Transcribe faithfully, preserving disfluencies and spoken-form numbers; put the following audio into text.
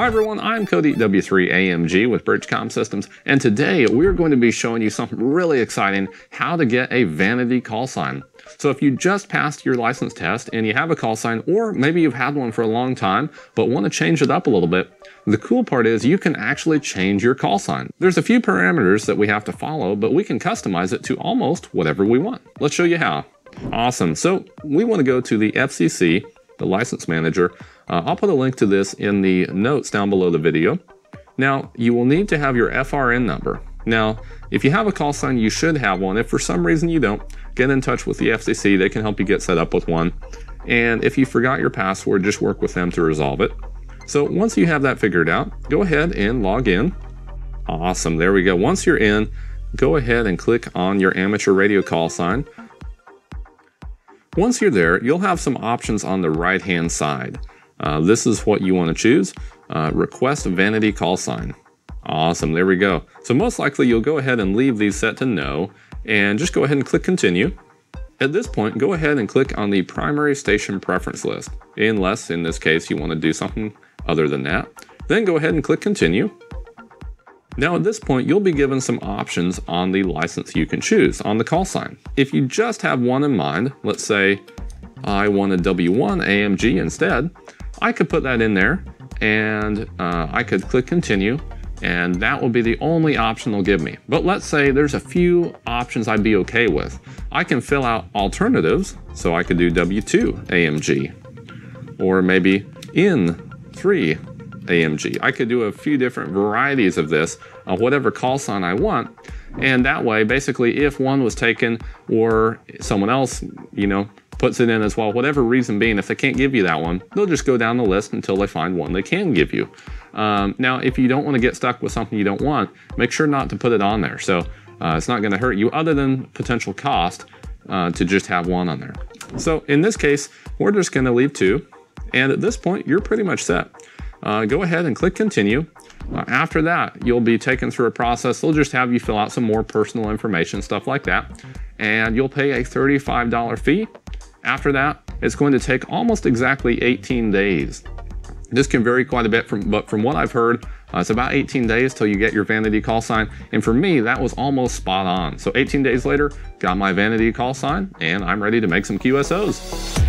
Hi everyone, I'm Cody W three A M G with BridgeCom Systems, and today we're going to be showing you something really exciting, how to get a vanity call sign. So if you just passed your license test and you have a call sign, or maybe you've had one for a long time but want to change it up a little bit, the cool part is you can actually change your call sign. There's a few parameters that we have to follow, but we can customize it to almost whatever we want. Let's show you how. Awesome. So we want to go to the F C C, the license manager. Uh, I'll put a link to this in the notes down below the video. Now, you will need to have your F R N number. Now, if you have a call sign, you should have one. If for some reason you don't, get in touch with the F C C. They can help you get set up with one. And if you forgot your password, just work with them to resolve it. So once you have that figured out, go ahead and log in. Awesome, there we go. Once you're in, go ahead and click on your amateur radio call sign. Once you're there, you'll have some options on the right-hand side. Uh, this is what you want to choose. Uh, request vanity call sign. Awesome, there we go. So most likely you'll go ahead and leave these set to no, and just go ahead and click continue. At this point, go ahead and click on the primary station preference list, unless in this case you want to do something other than that. Then go ahead and click continue. Now at this point, you'll be given some options on the license you can choose on the call sign. If you just have one in mind, let's say I want a W one A M G instead, I could put that in there, and uh, I could click continue, and that will be the only option they'll give me. But let's say there's a few options I'd be okay with. I can fill out alternatives, so I could do W two A M G, or maybe N three A M G. I could do a few different varieties of this, uh, whatever call sign I want, and that way, basically, if one was taken or someone else, you know, puts it in as well, whatever reason being, if they can't give you that one, they'll just go down the list until they find one they can give you. Um, now, if you don't want to get stuck with something you don't want, make sure not to put it on there. So uh, it's not going to hurt you other than potential cost uh, to just have one on there. So in this case, we're just going to leave two. And at this point, you're pretty much set. Uh, go ahead and click continue. Uh, after that, you'll be taken through a process. They'll just have you fill out some more personal information, stuff like that. And you'll pay a thirty-five dollar fee. After that, it's going to take almost exactly eighteen days. This can vary quite a bit, from, but from what I've heard, uh, it's about eighteen days till you get your vanity call sign. And for me, that was almost spot on. So eighteen days later, got my vanity call sign, and I'm ready to make some Q S Os.